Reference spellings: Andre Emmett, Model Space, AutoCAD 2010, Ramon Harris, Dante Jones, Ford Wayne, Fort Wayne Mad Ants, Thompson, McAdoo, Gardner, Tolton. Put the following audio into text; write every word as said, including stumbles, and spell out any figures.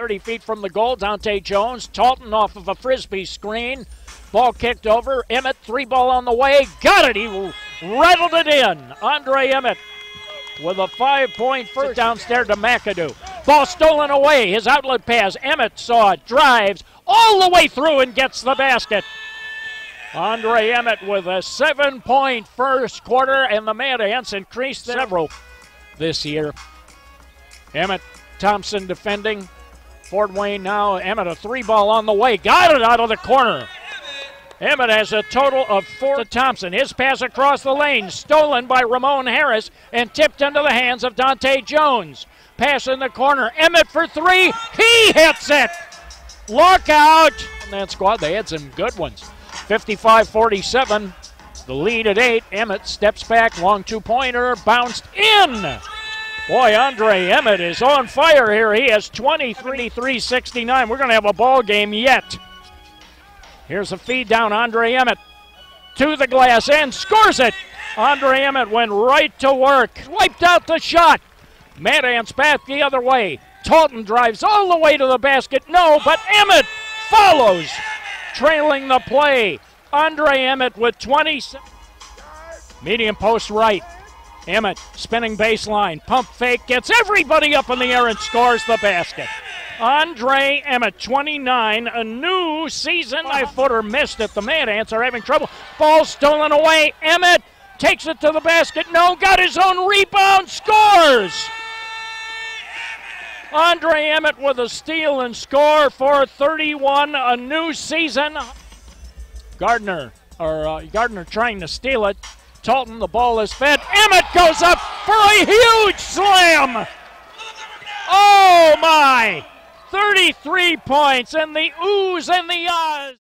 thirty feet from the goal, Dante Jones. Tolton off of a Frisbee screen. Ball kicked over. Emmett, three ball on the way. Got it. He rattled it in. Andre Emmett with a five-point first downstairs to McAdoo. Ball stolen away. His outlet pass. Emmett saw it. Drives all the way through and gets the basket. Andre Emmett with a seven-point first quarter, and the Mad Ants increased several this year. Emmett, Thompson defending. Ford Wayne now. Emmett, a three-ball on the way. Got it out of the corner. Emmett has a total of four to Thompson. His pass across the lane, stolen by Ramon Harris and tipped into the hands of Dante Jones. Pass in the corner. Emmett for three. He hits it. Look out. And that squad, they had some good ones. fifty-five forty-seven. The lead at eight. Emmett steps back. Long two-pointer. Bounced in. Boy, Andre Emmett is on fire here. He has twenty-three sixty-nine. We're going to have a ball game yet. Here's a feed down. Andre Emmett to the glass and scores it. Andre Emmett went right to work. Wiped out the shot. Mad Ants back the other way. Tolton drives all the way to the basket. No, but Emmett follows, trailing the play. Andre Emmett with twenty. Medium post right. Emmett spinning baseline, pump fake, gets everybody up in the air and scores the basket. Andre Emmett, twenty-nine, a new season. Five-footer missed it. The Mad Ants are having trouble. Ball stolen away. Emmett takes it to the basket. No, got his own rebound, scores. Andre Emmett with a steal and score for thirty-one, a new season. Gardner, or uh, Gardner trying to steal it. Tolton, the ball is fed. Emmett goes up for a huge slam. Oh, my. thirty-three points and the oohs and the ahs.